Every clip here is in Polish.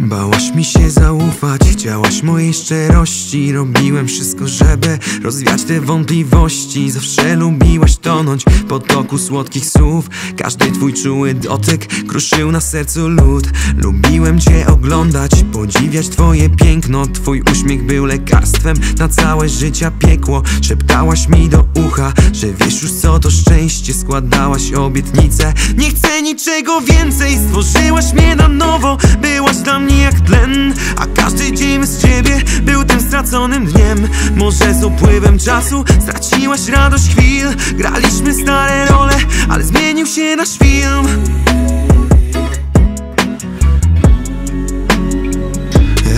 Bałaś mi się zaufać, chciałaś mojej szczerości. Robiłem wszystko, żeby rozwiać te wątpliwości. Zawsze lubiłaś tonąć w potoku słodkich słów. Każdy twój czuły dotyk kruszył na sercu lód. Lubiłem cię oglądać, podziwiać twoje piękno. Twój uśmiech był lekarstwem na całe życia piekło. Szeptałaś mi do ucha, że wiesz już co to szczęście. Składałaś obietnice, nie chcę niczego więcej. Stworzyłaś mnie na nowo, byłaś dla mnie jak tlen, a każdy dzień z ciebie był tym straconym dniem. Może z upływem czasu straciłaś radość chwil. Graliśmy stare role, ale zmienił się nasz film.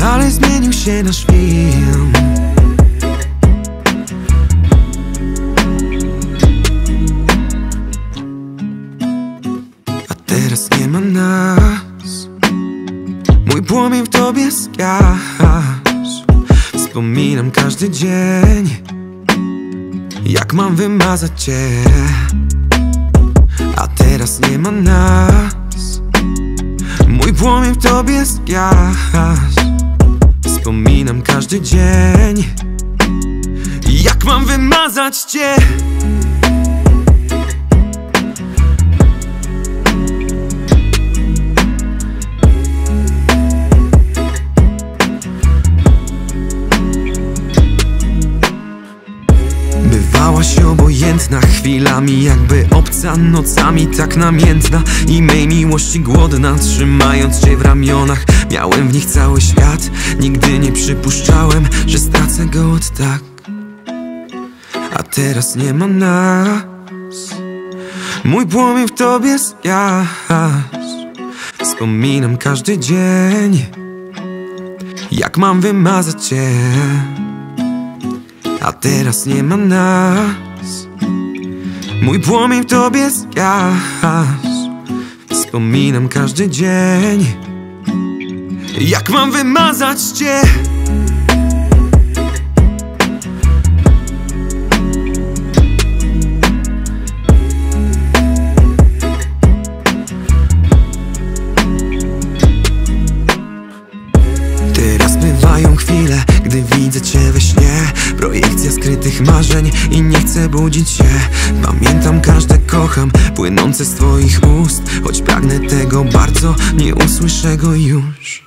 Ale zmienił się nasz film. A teraz nie ma nas. Mój płomień w tobie zgasz. Wspominam każdy dzień, jak mam wymazać cię. A teraz nie ma nas. Mój płomień w tobie zgasz. Wspominam każdy dzień, jak mam wymazać cię. Bywałaś obojętna, chwilami jakby obca, nocami tak namiętna i mej miłości głodna. Trzymając cię w ramionach, miałem w nich cały świat. Nigdy nie przypuszczałem, że stracę go od tak. A teraz nie ma nas. Mój płomień w tobie zgasz. Wspominam każdy dzień, jak mam wymazać cię. A teraz nie ma nas. Mój płomień w tobie zgasz. Wspominam każdy dzień, jak mam wymazać cię. Teraz bywają chwile, gdy widzę cię we śnie. Projekcja skrytych marzeń i nie chcę budzić się. Pamiętam każde kocham płynące z twoich ust. Choć pragnę tego bardzo, nie usłyszę go już.